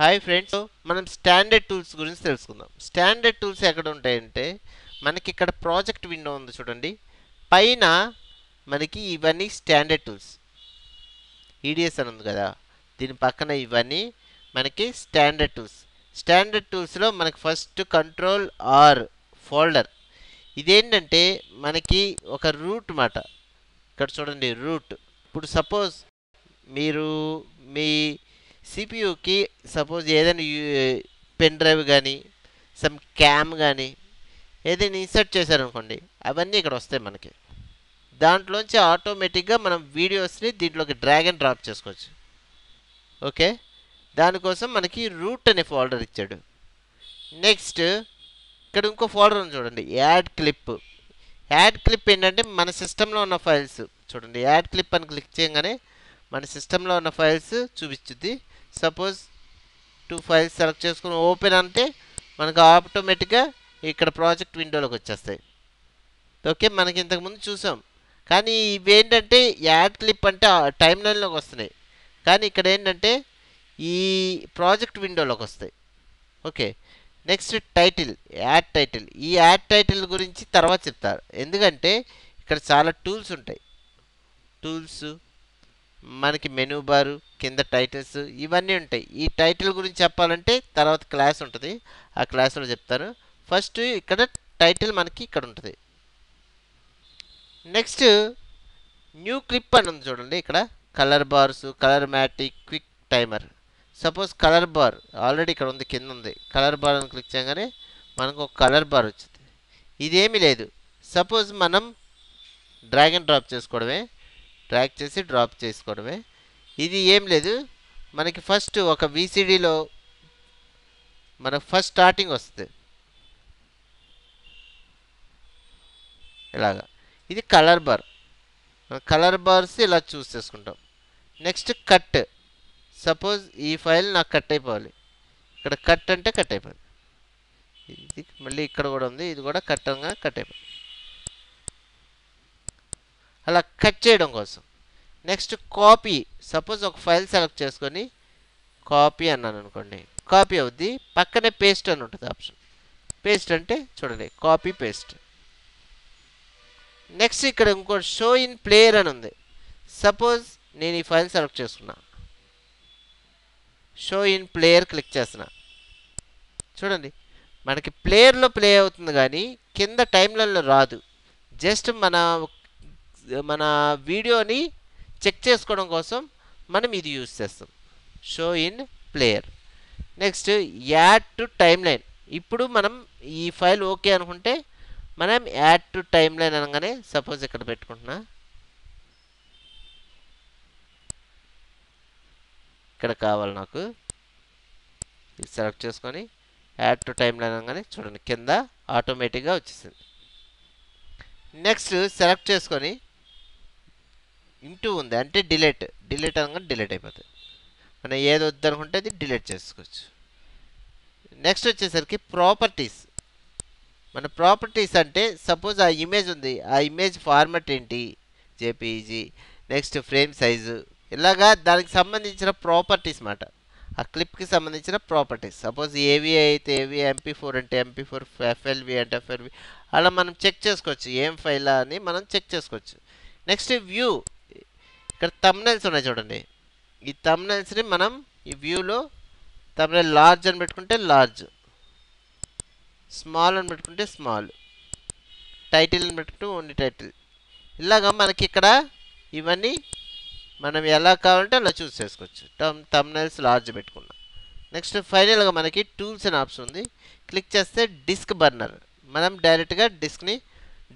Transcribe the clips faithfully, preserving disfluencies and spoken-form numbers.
Hi friends, మనం standard tools గురించి తెలుసుకుందాం. స్టాండర్డ్ టూల్స్ ఎక్కడ ఉంటాయంటే, మనకి ఇక్కడ ప్రాజెక్ట్ విండో ఉంది చూడండి, పైన మనకి ఇవన్నీ స్టాండర్డ్ టూల్స్, ఈడిఎస్ అని ఉంది కదా, దీని పక్కన ఇవన్నీ మనకి స్టాండర్డ్ టూల్స్. స్టాండర్డ్ టూల్స్లో మనకి ఫస్ట్ కంట్రోల్ ఆర్ ఫోల్డర్, ఇదేంటంటే మనకి ఒక రూట్ మాట. ఇక్కడ చూడండి రూట్. ఇప్పుడు సపోజ్ మీరు మీ సిపియూకి సపోజ్ ఏదైనా పెన్ డ్రైవ్ కానీ సమ్ క్యామ్ కానీ ఏదైనా ఇన్సర్ట్ చేశారనుకోండి, అవన్నీ ఇక్కడ వస్తాయి మనకి. దాంట్లోంచి ఆటోమేటిక్గా మనం వీడియోస్ని దీంట్లోకి డ్రాగ్ అండ్ డ్రాప్ చేసుకోవచ్చు. ఓకే, దానికోసం మనకి రూట్ అనే ఫోల్డర్ ఇచ్చాడు. నెక్స్ట్ ఇక్కడ ఇంకో ఫోల్డర్ ఉంది చూడండి, యాడ్ క్లిప్. యాడ్ క్లిప్ ఏంటంటే మన సిస్టంలో ఉన్న ఫైల్స్. చూడండి యాడ్ క్లిప్ అని క్లిక్ చేయగానే మన సిస్టంలో ఉన్న ఫైల్స్ చూపించుద్ది. సపోజ్ టూ ఫైల్స్ సెలెక్ట్ చేసుకుని ఓపెన్ అంటే మనకు ఆటోమేటిక్గా ఇక్కడ ప్రాజెక్ట్ విండోలోకి వచ్చేస్తాయి. ఓకే, మనకి ఇంతకుముందు చూసాం. కానీ ఇవేంటంటే యాడ్ క్లిప్ అంటే టైం లైన్లోకి వస్తున్నాయి, కానీ ఇక్కడ ఏంటంటే ఈ ప్రాజెక్ట్ విండోలోకి వస్తాయి. Okay, next title, add title. ఈ యాడ్ టైటిల్ గురించి తర్వాత చెప్తారు, ఎందుకంటే ఇక్కడ చాలా టూల్స్ ఉంటాయి. టూల్స్ మనకి మెనూ బారు, కింద టైటిల్స్, ఇవన్నీ ఉంటాయి. ఈ టైటిల్ గురించి చెప్పాలంటే తర్వాత క్లాస్ ఉంటుంది, ఆ క్లాస్లో చెప్తాను. ఫస్ట్ ఇక్కడ టైటిల్ మనకి ఇక్కడ ఉంటుంది. నెక్స్ట్ న్యూ క్లిప్ అని ఉంది చూడండి, ఇక్కడ కలర్ బార్స్, కలర్ మ్యాటిక్, quick timer. Suppose colour bar already ఇక్కడ ఉంది, కింద ఉంది. కలర్ బార్ అని క్లిక్ చేయగానే మనకు ఒక కలర్ బార్ వచ్చింది. ఇదేమీ లేదు, సపోజ్ మనం డ్రాగ్ అండ్ డ్రాప్ చేసుకోవడమే, ట్రాక్ చేసి డ్రాప్ చేసుకోవడమే. ఇది ఏం లేదు మనకి. ఫస్ట్ ఒక వీసీడీలో మనకు ఫస్ట్ స్టార్టింగ్ వస్తుంది ఇలాగా. ఇది కలర్ బార్, కలర్ బార్స్ ఇలా చూస్ చేసుకుంటాం. Next cut. సపోజ్ ఈ ఫైల్ నాకు కట్ అయిపోవాలి, ఇక్కడ కట్ అంటే కట్ అయిపోవాలి. ఇది మళ్ళీ ఇక్కడ కూడా ఉంది, ఇది కూడా కట్ అనగా కట్ అయిపోవాలి, అలా కట్ చేయడం కోసం. Next copy. సపోజ్ ఒక ఫైల్ సెలెక్ట్ చేసుకొని కాపీ అన్నాను అనుకోండి, కాపీ అవుద్ది. పక్కనే పేస్ట్ అని ఉంటుంది ఆప్షన్. పేస్ట్ అంటే చూడండి కాపీ పేస్ట్. నెక్స్ట్ ఇక్కడ ఇంకో షో ఇన్ ప్లేయర్ అని ఉంది. సపోజ్ నేను ఈ ఫైల్ సెలెక్ట్ చేసుకున్నా, షో ఇన్ ప్లేయర్ క్లిక్ చేస్తున్నా, చూడండి మనకి ప్లేయర్లో ప్లే అవుతుంది, కానీ కింద టైమ్లైన్లో రాదు. జస్ట్ మన మన వీడియోని చెక్ చేసుకోవడం కోసం మనం ఇది యూజ్ చేస్తాం, show in player. Next add to timeline. ఇప్పుడు మనం ఈ ఫైల్ ఓకే అనుకుంటే మనం యాడ్ టు టైమ్ లైన్ అనగానే సపోజ్ ఇక్కడ పెట్టుకుంటున్నా, ఇక్కడ కావాలి నాకు, సెలెక్ట్ చేసుకొని యాడ్ టు టైమ్ లైన్ అనగానే చూడండి కింద ఆటోమేటిక్గా వచ్చేసింది. నెక్స్ట్ సెలెక్ట్ చేసుకొని ఇంటూ ఉంది అంటే డిలీట్. డిలీట్ అనగానే డిలీట్ అయిపోతుంది, మనం ఏది వద్దనుకుంటే అది డిలీట్ చేసుకోవచ్చు. నెక్స్ట్ వచ్చేసరికి ప్రాపర్టీస్. మన ప్రాపర్టీస్ అంటే సపోజ్ ఆ ఇమేజ్ ఉంది, ఆ ఇమేజ్ ఫార్మాట్ ఏంటి, జేపీఈజీ, నెక్స్ట్ ఫ్రేమ్ సైజు, ఇలాగా దానికి సంబంధించిన ప్రాపర్టీస్ మాట, ఆ క్లిప్కి సంబంధించిన ప్రాపర్టీస్. సపోజ్ ఏవి అయితే ఏవి, ఎంపీ ఫోర్ అంటే ఎంపీ ఫోర్, ఎఫ్ఎల్వి అంటే ఎఫ్ఎల్వి, అలా మనం చెక్ చేసుకోవచ్చు ఏం ఫైలా అని మనం చెక్ చేసుకోవచ్చు. Next view. ఇక్కడ థంబ్నైల్స్ ఉన్నాయి చూడండి, ఈ థంబ్నైల్స్ని మనం ఈ వ్యూలో థంబ్నైల్ లార్జ్ అని పెట్టుకుంటే లార్జ్, స్మాల్ అని పెట్టుకుంటే స్మాల్, టైటిల్ అని పెట్టుకుంటే ఓన్లీ టైటిల్, ఇలాగా మనకి ఇక్కడ ఇవన్నీ మనం ఎలా కావాలంటే అలా చూస్ చేసుకోవచ్చు. టమ్ థంబ్నైల్స్ లార్జ్ పెట్టుకున్నాం. నెక్స్ట్ ఫైనల్గా మనకి టూల్స్ అనే ఆప్షన్ ఉంది, క్లిక్ చేస్తే డిస్క్ బర్నర్, మనం డైరెక్ట్గా డిస్క్ని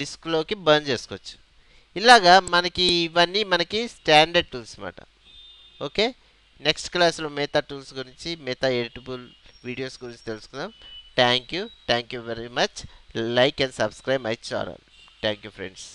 డిస్క్లోకి బర్న్ చేసుకోవచ్చు. ఇలాగా మనకి ఇవన్నీ మనకి స్టాండర్డ్ టూల్స్ అన్నమాట. ఓకే, నెక్స్ట్ క్లాస్లో మిగతా టూల్స్ గురించి, మిగతా ఎడిటబుల్ వీడియోస్ గురించి తెలుసుకుందాం. Thank you, thank you very much. Like and subscribe my channel. Thank you friends.